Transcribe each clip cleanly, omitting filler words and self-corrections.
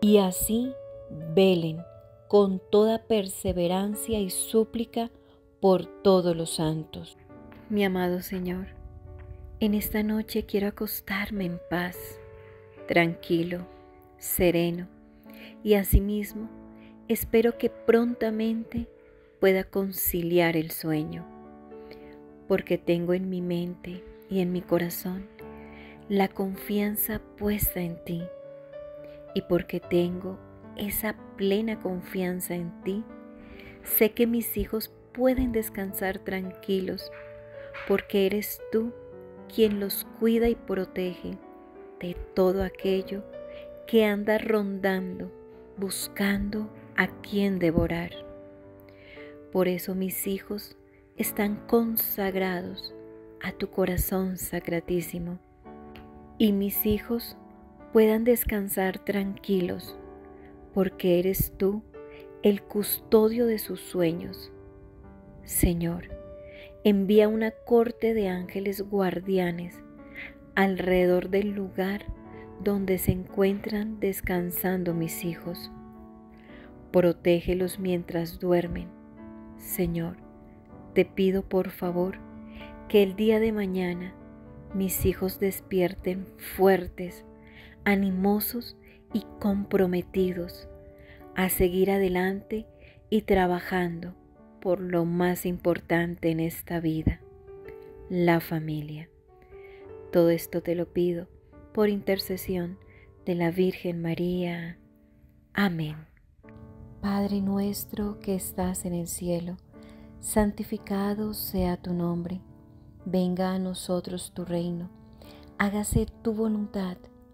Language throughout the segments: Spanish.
Y así velen con toda perseverancia y súplica por todos los santos. Mi amado Señor, en esta noche quiero acostarme en paz, tranquilo, sereno, y asimismo espero que prontamente pueda conciliar el sueño, porque tengo en mi mente y en mi corazón la confianza puesta en ti, y porque tengo esa plena confianza en ti, sé que mis hijos pueden descansar tranquilos, porque eres tú quien los cuida y protege de todo aquello que anda rondando, buscando a quien devorar. Por eso mis hijos están consagrados a tu corazón sacratísimo, y mis hijos puedan descansar tranquilos, porque eres tú el custodio de sus sueños. Señor, envía una corte de ángeles guardianes alrededor del lugar donde se encuentran descansando mis hijos. Protégelos mientras duermen. Señor, te pido por favor que el día de mañana mis hijos despierten fuertes, animosos y comprometidos a seguir adelante y trabajando por lo más importante en esta vida, la familia. Todo esto te lo pido por intercesión de la Virgen María. Amén. Padre nuestro que estás en el cielo, santificado sea tu nombre. Venga a nosotros tu reino. Hágase tu voluntad,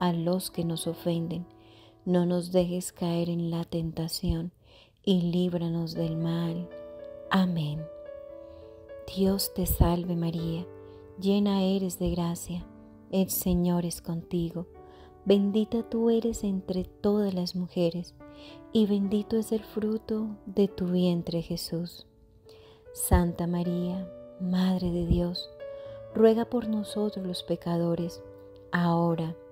a los que nos ofenden. No nos dejes caer en la tentación y líbranos del mal. Amén. Dios te salve María, llena eres de gracia, el Señor es contigo. Bendita tú eres entre todas las mujeres, y bendito es el fruto de tu vientre Jesús. Santa María, Madre de Dios, ruega por nosotros los pecadores, ahora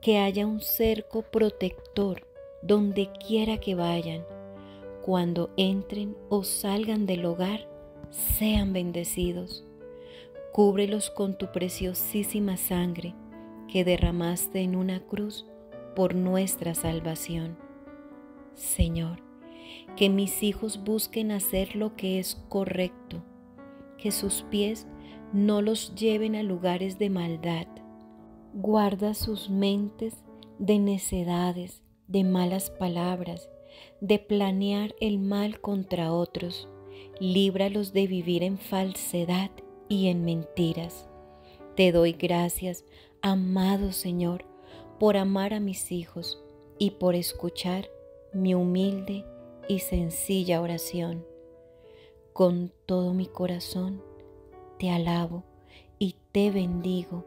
que haya un cerco protector donde quiera que vayan. Cuando entren o salgan del hogar, sean bendecidos. Cúbrelos con tu preciosísima sangre que derramaste en una cruz por nuestra salvación. Señor, que mis hijos busquen hacer lo que es correcto, que sus pies no los lleven a lugares de maldad. Guarda sus mentes de necedades, de malas palabras, de planear el mal contra otros. Líbralos de vivir en falsedad y en mentiras. Te doy gracias, amado Señor, por amar a mis hijos y por escuchar mi humilde y sencilla oración. Con todo mi corazón te alabo y te bendigo,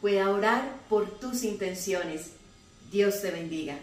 pueda orar por tus intenciones. Dios te bendiga.